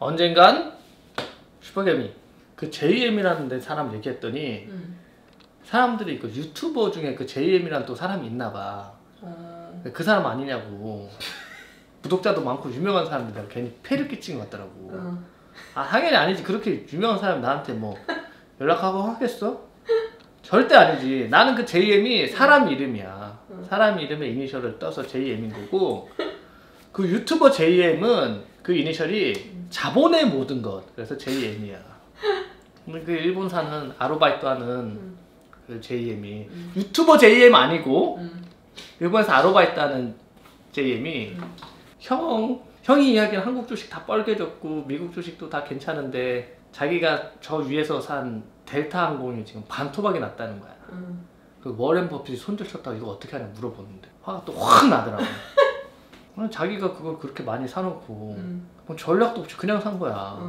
언젠간 슈퍼개미 그 JM이라는 데 사람 얘기했더니 사람들이 그 유튜버 중에 그 JM이라는 또 사람이 있나봐. 그 사람 아니냐고. 구독자도 많고 유명한 사람인데 괜히 폐를 끼친 것 같더라고. 아 당연히 아니지. 그렇게 유명한 사람이 나한테 뭐 연락하고 하겠어? 절대 아니지. 나는 그 JM이 사람 이름이야. 사람 이름의 이니셜을 떠서 JM인 거고 그 유튜버 JM은 그 이니셜이 자본의 모든 것. 그래서 JM이야. 근데 그 일본 사는 아르바이트 하는 그 JM이 유튜버 JM 아니고 일본에서 아르바이트 하는 JM이 형이 이야기는 한국 주식 다 뻘개졌고 미국 주식도 다 괜찮은데 자기가 저 위에서 산 델타 항공이 지금 반토막이 났다는 거야. 그 워렌 버핏이 손절쳤다고 이거 어떻게 하냐 물어보는데 화가 또 확 나더라고. 자기가 그걸 그렇게 많이 사놓고 뭐 전략도 없이 그냥 산 거야.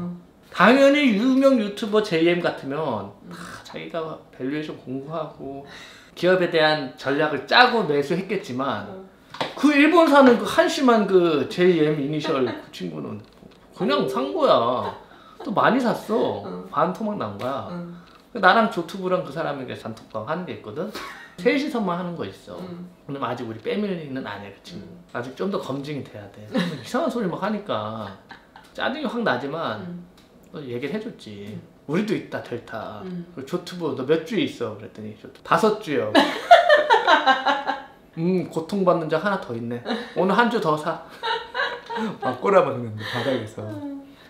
당연히 유명 유튜버 JM 같으면 다 자기가 밸류에이션 공부하고 기업에 대한 전략을 짜고 매수했겠지만 그 일본 사는 그 한심한 그 JM 이니셜 그 친구는 그냥 산 거야. 또 많이 샀어. 반토막 난 거야. 나랑 조투브랑 그 사람에게 단톡방 하는 게 있거든? 셋이서만 하는 거 있어. 그럼 아직 우리 패밀리는 아니야 그 친구. 아직 좀 더 검증이 돼야 돼. 이상한 소리 막 하니까 짜증이 확 나지만 또 얘기를 해줬지. 우리도 있다 델타. 그리고 조투브 너 몇 주에 있어? 그랬더니 조투브 5주요. 고통받는 적 하나 더 있네. 오늘 한 주 더 사. 막 꼬라박는데 바닥에서.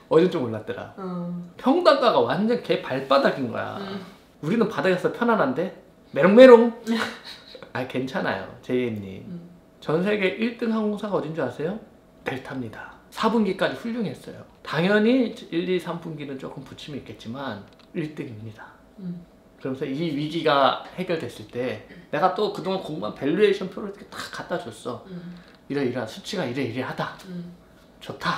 어제 좀 올랐더라. 평단가가 완전 개 발바닥인 거야. 우리는 바닥에서 편안한데 메롱메롱. 아 괜찮아요 JM님. 전 세계 1등 항공사가 어딘 줄 아세요? 델타입니다. 4분기까지 훌륭했어요. 당연히 1, 2, 3분기는 조금 부침이 있겠지만 1등입니다. 그러면서 이 위기가 해결됐을 때 내가 또 그동안 공부한 밸류에이션 표를 이렇게 다 갖다 줬어. 이러이러한 수치가 이러이러하다. 좋다.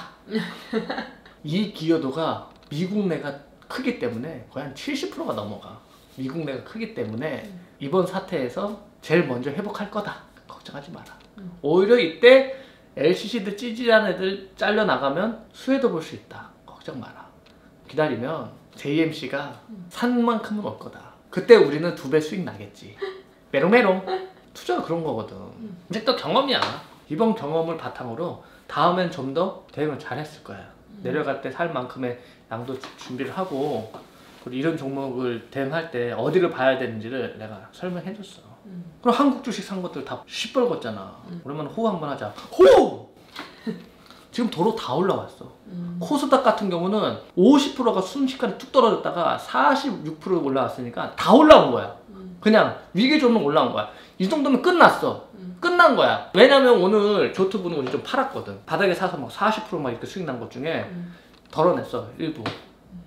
이 기여도가 미국 내가 크기 때문에 거의 한 70%가 넘어가. 미국 내가 크기 때문에 이번 사태에서 제일 먼저 회복할 거다. 걱정하지 마라. 오히려 이때 LCC들 찌질한 애들 잘려나가면 수혜도 볼 수 있다. 걱정 마라. 기다리면 JMC가 산 만큼은 올 거다. 그때 우리는 2배 수익 나겠지. 메롱메롱. 투자가 그런 거거든. 이제 또 경험이야. 이번 경험을 바탕으로 다음엔 좀 더 대응을 잘했을 거야. 내려갈 때 살 만큼의 양도 준비를 하고 그리고 이런 종목을 대응할 때 어디를 봐야 되는지를 내가 설명해줬어. 그럼 한국 주식 산 것들 다 시뻘겋잖아. 그러면 호우 한번 하자. 호우! 지금 도로 다 올라왔어. 코스닥 같은 경우는 50%가 순식간에 뚝 떨어졌다가 46% 올라왔으니까 다 올라온 거야. 그냥 위기조는 올라온 거야. 이 정도면 끝났어. 끝난 거야. 왜냐면 오늘 조트부는 우리 좀 팔았거든. 바닥에 사서 막 40% 막 이렇게 수익 난 것 중에 덜어냈어. 일부.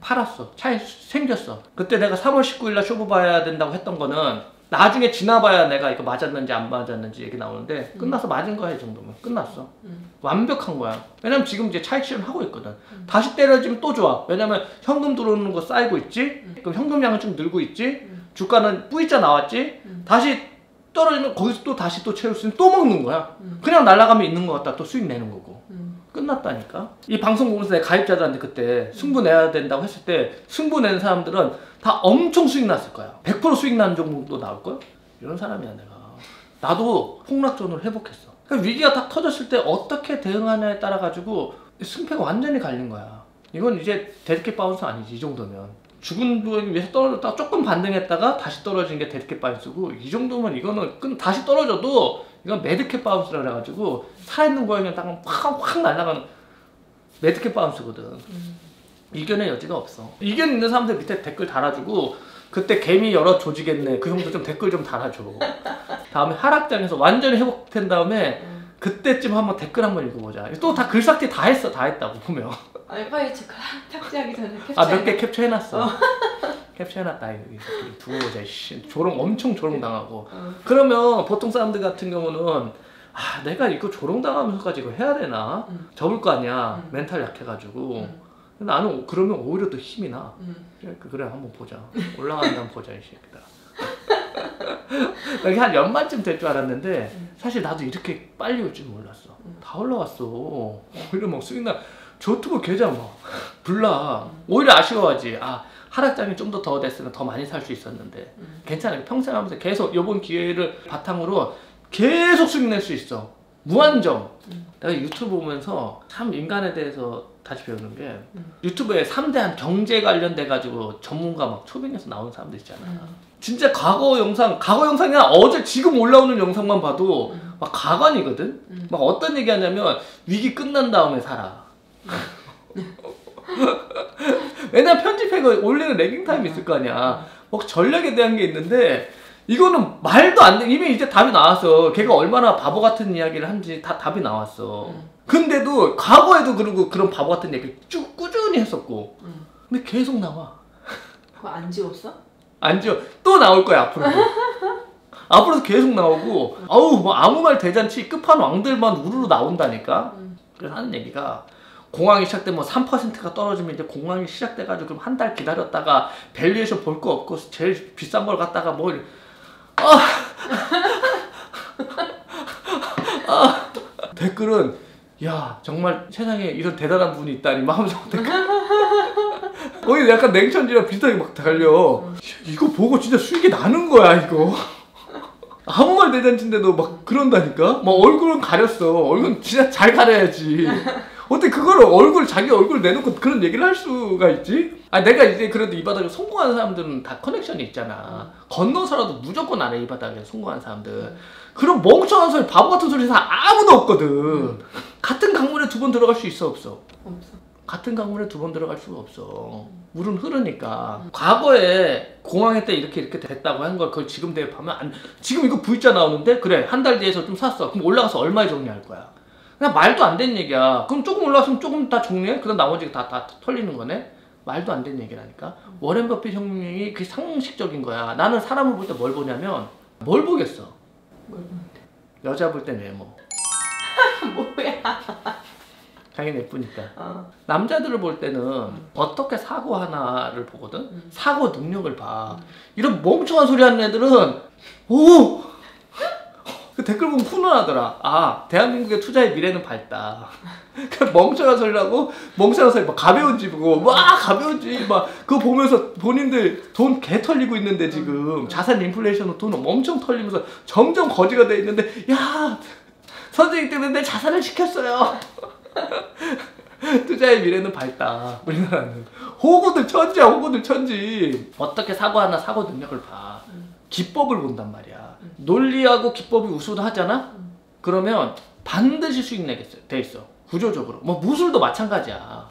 팔았어. 차이 생겼어. 그때 내가 3월 19일날 쇼부 봐야 된다고 했던 거는 나중에 지나봐야 내가 이거 맞았는지 안 맞았는지 얘기 나오는데 끝나서 맞은 거야. 이 정도면. 끝났어. 완벽한 거야. 왜냐면 지금 이제 차익 실현하고 있거든. 다시 때려지면 또 좋아. 왜냐면 현금 들어오는 거 쌓이고 있지? 그럼 현금량은 좀 늘고 있지? 주가는 뿌이자 나왔지? 다시 떨어지면 거기서 또 다시 또 채울 수 있는 또 먹는 거야. 그냥 날아가면 있는 것 같다. 또 수익 내는 거고. 끝났다니까. 이 방송 보면서 내 가입자들한테 그때 승부 내야 된다고 했을 때 승부 낸 사람들은 다 엄청 수익 났을 거야. 100% 수익 나는 종목도 나올 거야. 이런 사람이야 내가. 나도 폭락전으로 회복했어. 그러니까 위기가 딱 터졌을 때 어떻게 대응하냐에 따라 가지고 승패가 완전히 갈린 거야. 이건 이제 데드캣 바운스 아니지. 이 정도면. 죽은 분이 위에서 떨어졌다가 조금 반등했다가 다시 떨어진 게 데드캣 바운스고 이 정도면 이거는 다시 떨어져도 이건 매드캣 바운스라 그래가지고 살아있는 고양이는 딱 확 날아가는 매드캣 바운스거든. 이견의 여지가 없어. 이견 있는 사람들 밑에 댓글 달아주고 그때 개미 여러 조지겠네 그 형도 좀 댓글 좀 달아줘. 다음에 하락장에서 완전히 회복된 다음에 그때쯤 한번 댓글 한번 읽어보자. 또 다 글삭제 다 했어. 다 했다고 보면. 알파이 체크가 탑재하기 전에 캡처. 아, 몇 개 캡처해놨어. 캡처해놨다. 두고 보자. 조롱 엄청 조롱당하고. 그러면 보통 사람들 같은 경우는 아 내가 이거 조롱당하면서까지 이거 해야 되나? 접을 거 아니야. 멘탈 약해가지고. 나는 그러면 오히려 더 힘이 나. 그래 한번 보자. 올라간다면 보자 이 새끼다. 이게 한 연말쯤 될 줄 알았는데 사실 나도 이렇게 빨리 올 줄 몰랐어. 다 올라왔어. 오히려 막 수익 날 조트브 계좌 막 불나. 오히려 아쉬워하지. 아, 하락장이 좀 더 됐으면 더 많이 살 수 있었는데. 괜찮아요. 평생 하면서 계속 요번 기회를 바탕으로 계속 수익 낼 수 있어. 무한정. 내가 유튜브 보면서 참 인간에 대해서 다시 배우는 게, 유튜브에 3대한 경제 관련돼가지고 전문가 막 초빙해서 나오는 사람들 있잖아. 진짜 과거 영상이나 어제 지금 올라오는 영상만 봐도 막 가관이거든? 막 어떤 얘기 하냐면, 위기 끝난 다음에 살아. 왜냐면 편집해가 올리는 래깅타임이 있을 거 아니야. 막 전략에 대한 게 있는데, 이거는 말도 안 돼. 이미 이제 답이 나왔어. 걔가 얼마나 바보 같은 이야기를 한지 다 답이 나왔어. 근데도 과거에도 그러고 그런 바보 같은 얘기를 쭉 꾸준히 했었고. 근데 계속 나와. 그거 안 지웠어? 안 지워. 또 나올 거야 앞으로도. 앞으로도 계속 나오고. 아우 뭐 아무 말 대잔치 끝판왕들만 우르르 나온다니까. 그래서 하는 얘기가, 공황이 시작되면 3%가 떨어지면 이제 공황이 시작돼가지고 그럼 한 달 기다렸다가 밸류에이션 볼 거 없고 제일 비싼 걸 갖다가 뭘 댓글은 야 정말 세상에 이런 대단한 분이 있다니 마음속 댓글. 거의 약간 냉천지랑 비슷하게 막 달려. 이거 보고 진짜 수익이 나는 거야 이거. 아무 말 대잔치인데도 막 그런다니까. 막 얼굴은 가렸어. 얼굴은 진짜 잘 가려야지. 어떻게 그걸 자기 얼굴 내놓고 그런 얘기를 할 수가 있지? 아 내가 이제 그래도 이 바닥에 성공한 사람들은 다 커넥션이 있잖아. 건너서라도 무조건 안 해, 이 바닥에 성공한 사람들. 그런 멍청한 소리, 바보 같은 소리 다 아무도 없거든. 같은 강물에 두 번 들어갈 수 있어, 없어? 없어. 같은 강물에 두 번 들어갈 수가 없어. 물은 흐르니까. 과거에 공황회 때 이렇게 됐다고 한 걸 그걸 지금 대입하면 안, 지금 이거 V자 나오는데 그래 한 달 뒤에서 좀 샀어. 그럼 올라가서 얼마에 정리할 거야? 그냥 말도 안 되는 얘기야. 그럼 조금 올라왔으면 조금 다 정리해? 그럼 나머지가 다 털리는 거네? 말도 안 되는 얘기라니까. 워렌 버핏 형님이 그게 상식적인 거야. 나는 사람을 볼 때 뭘 보냐면, 뭘 보겠어? 뭘 보는데? 여자 볼 땐 외모. 뭐야. 당연히 예쁘니까. 남자들을 볼 때는 어떻게 사고 하나를 보거든? 사고 능력을 봐. 이런 멍청한 소리 하는 애들은 오! 그 댓글 보면 훈훈하더라. 아, 대한민국의 투자의 미래는 밝다. 멍청한 소리라고, 멍청한 소리 막 가벼운 집 보고, 와, 가벼운 집 막, 그거 보면서 본인들 돈 개 털리고 있는데 지금, 자산 인플레이션으로 돈 엄청 털리면서 점점 거지가 돼 있는데, 야, 선생님 때문에 내 자산을 시켰어요. 투자의 미래는 밝다. 우리나라는. 호구들 천지야, 호구들 천지. 어떻게 사고 하나 사고 능력을 봐. 기법을 본단 말이야. 논리하고 기법이 우수하잖아? 그러면 반드시 수익 내게 돼 있어. 구조적으로. 뭐 무술도 마찬가지야.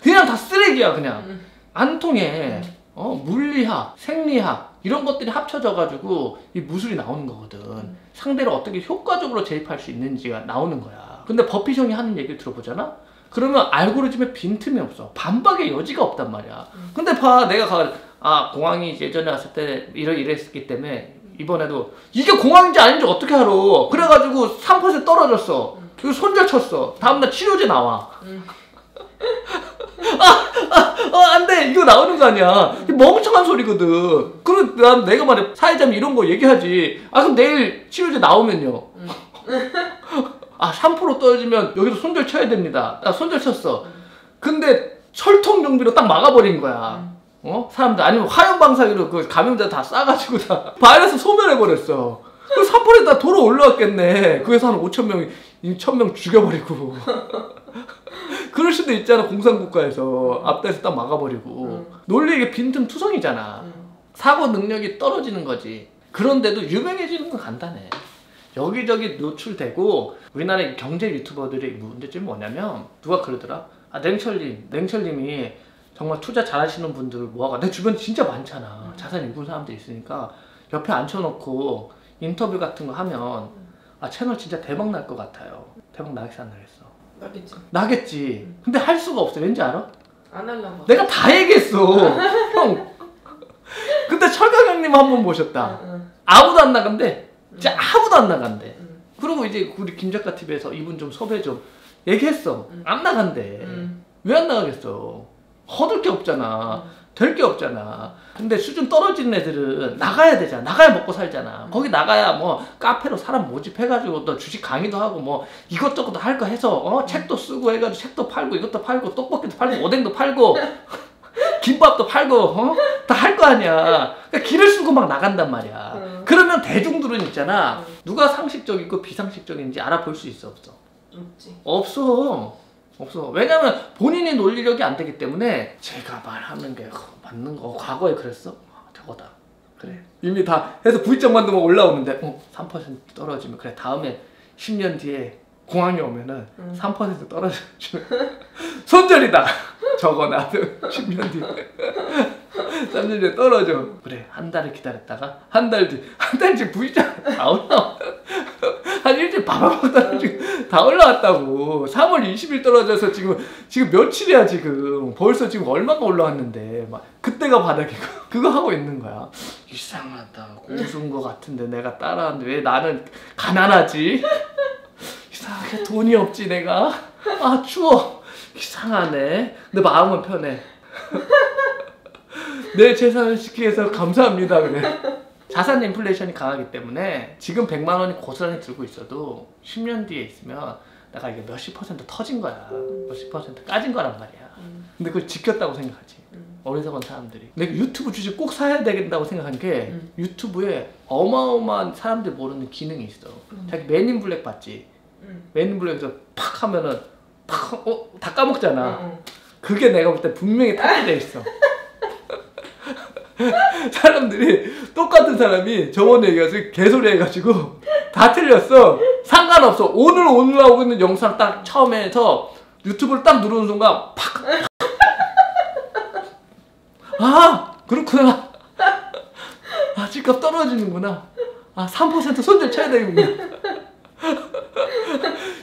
그냥 다 쓰레기야 그냥. 안 통해. 물리학, 생리학 이런 것들이 합쳐져가지고 이 무술이 나오는 거거든. 상대를 어떻게 효과적으로 제입할 수 있는지가 나오는 거야. 근데 버핏 형이 하는 얘기를 들어보잖아? 그러면 알고리즘에 빈틈이 없어. 반박의 여지가 없단 말이야. 근데 봐, 내가 아 공황이 예전에 왔을 때 이랬었기 때문에 이번에도 이게 공황인지 아닌지 어떻게 알아. 그래가지고 3% 떨어졌어. 그리고 손절쳤어. 다음날 치료제 나와. 안돼 이거 나오는 거 아니야. 멍청한 소리거든. 그리고 난 내가 말해 사회자면 이런 거 얘기하지. 아 그럼 내일 치료제 나오면요. 아 3% 떨어지면 여기서 손절 쳐야 됩니다. 나 손절 쳤어. 근데 철통 정비로 딱 막아버린 거야. 사람들, 아니면 화염방사기로 그 감염자 다 싸가지고 다 바이러스 소멸해버렸어. 그럼 3%에 다 돌아 올라왔겠네. 그래서 한 5,000명, 1,000명 죽여버리고. 그럴 수도 있잖아, 공산국가에서. 앞다리에서 딱 막아버리고. 논리 이게 빈틈 투성이잖아. 사고 능력이 떨어지는 거지. 그런데도 유명해지는 건 간단해. 여기저기 노출되고, 우리나라의 경제 유튜버들의 문제점이 뭐냐면, 누가 그러더라? 아, 냉철님이 정말 투자 잘하시는 분들 모아가 내 주변 진짜 많잖아. 자산 일군 사람들 있으니까 옆에 앉혀놓고 인터뷰 같은 거 하면 아 채널 진짜 대박 날 것 같아요. 대박 나겠어 안 나겠어? 나겠지. 나겠지. 근데 할 수가 없어. 왠지 알아? 안 하려고. 내가 다 얘기했어. 형. 근데 철강 형님 한번 모셨다. 아무도 안 나간대. 진짜 아무도 안 나간대. 그리고 이제 우리 김작가 TV에서 이분 좀 섭외 좀 얘기했어. 안 나간대. 왜 안 나가겠어? 허들 게 없잖아. 될 게 없잖아. 근데 수준 떨어지는 애들은 나가야 되잖아. 나가야 먹고 살잖아. 거기 나가야 뭐 카페로 사람 모집해가지고 또 주식 강의도 하고 뭐 이것저것 할 거 해서 책도 쓰고 해가지고 책도 팔고 이것도 팔고 떡볶이도 팔고 오뎅도 팔고 김밥도 팔고 다 할 거 아니야. 그러니까 길을 쓰고 막 나간단 말이야. 그러면 대중들은 있잖아. 누가 상식적이고 비상식적인지 알아볼 수 있어 없어? 없지. 없어. 왜냐면 본인이 논리력이 안 되기 때문에 제가 말하는 게 맞는 거 과거에 그랬어? 저거다. 그래. 이미 다 해서 V장만 되면 올라오는데 3% 떨어지면 그래. 다음에 10년 뒤에 공항에 오면은 3% 떨어지면 손절이다. 저거 나도 10년 뒤에 3년 뒤에 떨어져. 그래. 한 달을 기다렸다가 한 달 뒤 한 달 뒤 V장 다 올라와. 한 일주일 바바박 떨어지고 다 올라왔다고. 3월 20일 떨어져서 지금 며칠이야 지금. 벌써 지금 얼마가 올라왔는데 막 그때가 바닥이고 그거 하고 있는 거야. 이상하다. 고수인 거 같은데 내가 따라하는데 왜 나는 가난하지? 이상하게 돈이 없지 내가? 아 추워. 이상하네. 근데 마음은 편해. 내 재산을 지키게 해서 감사합니다 그래. 자산 인플레이션이 강하기 때문에 지금 100만 원이 고스란히 들고 있어도 10년 뒤에 있으면 내가 이게 몇십 퍼센트 터진 거야. 몇십 퍼센트 까진 거란 말이야. 근데 그걸 지켰다고 생각하지. 어리석은 사람들이. 내가 유튜브 주식 꼭 사야 되겠다고 생각한 게 유튜브에 어마어마한 사람들 모르는 기능이 있어. 자기 맨인블랙 봤지? 맨인블랙에서 팍 하면은 팍 다 까먹잖아. 그게 내가 볼 때 분명히 탑재돼 있어. 사람들이 똑같은 사람이 저번에 얘기해서 개소리 해가지고 다 틀렸어. 상관없어. 오늘 올라오고 있는 영상 딱 처음에서 유튜브를 딱 누르는 순간 팍! 아! 그렇구나. 아 집값 떨어지는구나. 아 3% 손절 쳐야 되겠구나.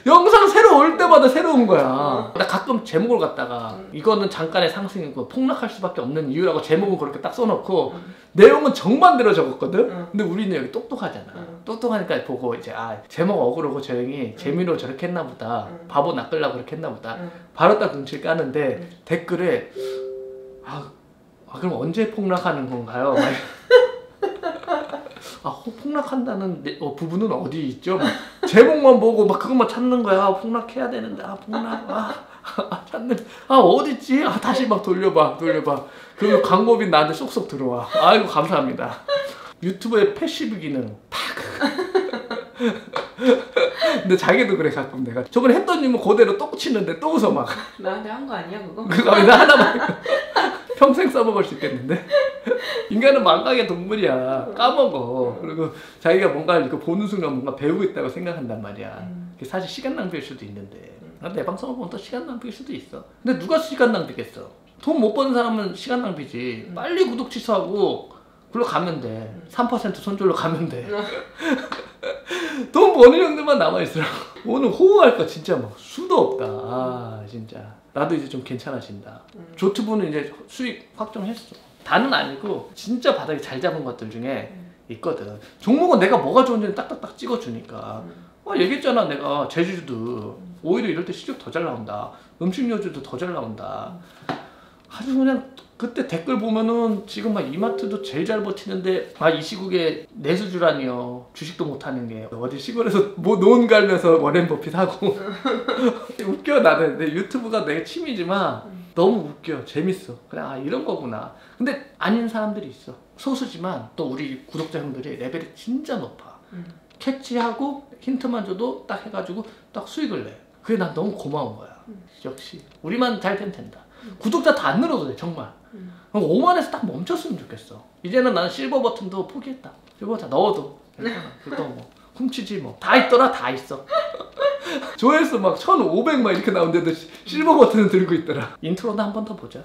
영상 새로 올 때마다 새로운 거야. 나 가끔 제목을 갖다가 이거는 잠깐의 상승이고 폭락할 수밖에 없는 이유라고 제목은 그렇게 딱 써놓고 내용은 정반대로 적었거든? 근데 우리는 여기 똑똑하잖아. 똑똑하니까 보고 이제 아 제목 어그로고 조용히 재미로 저렇게 했나 보다. 바보 낚으려고 그렇게 했나 보다. 바로 딱 눈치를 까는데 댓글에 아 그럼 언제 폭락하는 건가요? 아 폭락한다는 부분은 어디 있죠? 막 제목만 보고 막 그것만 찾는 거야. 아, 폭락해야 되는데 어디 있지? 아 다시 막 돌려봐. 그리고 광고비 나한테 쏙쏙 들어와. 아이고 감사합니다. 유튜브의 패시브 기능 팍. 근데 자기도 그래 가끔 내가. 저번에 했던 일은 그대로 또 치는데 또 웃어 막. 나한테 한 거 아니야 그거? 그거 나 하나만. 평생 써먹을 수 있겠는데? 인간은 망각의 동물이야. 까먹어. 그리고 자기가 뭔가 이렇게 보는 순간 뭔가 배우고 있다고 생각한단 말이야. 사실 시간 낭비일 수도 있는데 내 방송을 보면 또 시간 낭비일 수도 있어. 근데 누가 시간 낭비겠어? 돈 못 버는 사람은 시간 낭비지. 빨리 구독 취소하고 그걸로 가면 돼. 3% 손절로 가면 돼. 돈 버는 형들만 남아있으라고. 오늘 호응할 거 진짜 막 수도 없다. 아 진짜 나도 이제 좀 괜찮아진다. 조트부는 이제 수익 확정했어. 다는 아니고 진짜 바닥에 잘 잡은 것들 중에 있거든. 종목은 내가 뭐가 좋은지는 딱딱딱 찍어주니까. 얘기했잖아 내가. 제주도 오히려 이럴 때 실적 더 잘 나온다. 음식료주도 더 잘 나온다. 아주 그냥 그때 댓글 보면은 지금 막 이마트도 제일 잘 버티는데 아 이 시국에 내수주라니요. 주식도 못하는 게 어디 시골에서 뭐 논 갈면서 워렌 버핏 하고. 웃겨. 나는 내 유튜브가 내 취미지만 너무 웃겨. 재밌어. 그냥 아 이런 거구나. 근데 아닌 사람들이 있어. 소수지만 또 우리 구독자 형들이 레벨이 진짜 높아. 캐치하고 힌트만 줘도 딱 해가지고 딱 수익을 내. 그게 난 너무 고마운 거야. 역시 우리만 잘 되면 된다. 구독자 다 안 늘어도 돼 정말. 5만에서 딱 멈췄으면 좋겠어. 이제는 나는 실버 버튼도 포기했다. 실버 버튼 넣어도 그것도 뭐 훔치지 뭐 다 있더라. 다 있어. 조회수 막 1500만 이렇게 나오는데도 실버 버튼을 들고 있더라. 인트로나 한 번 더 보자.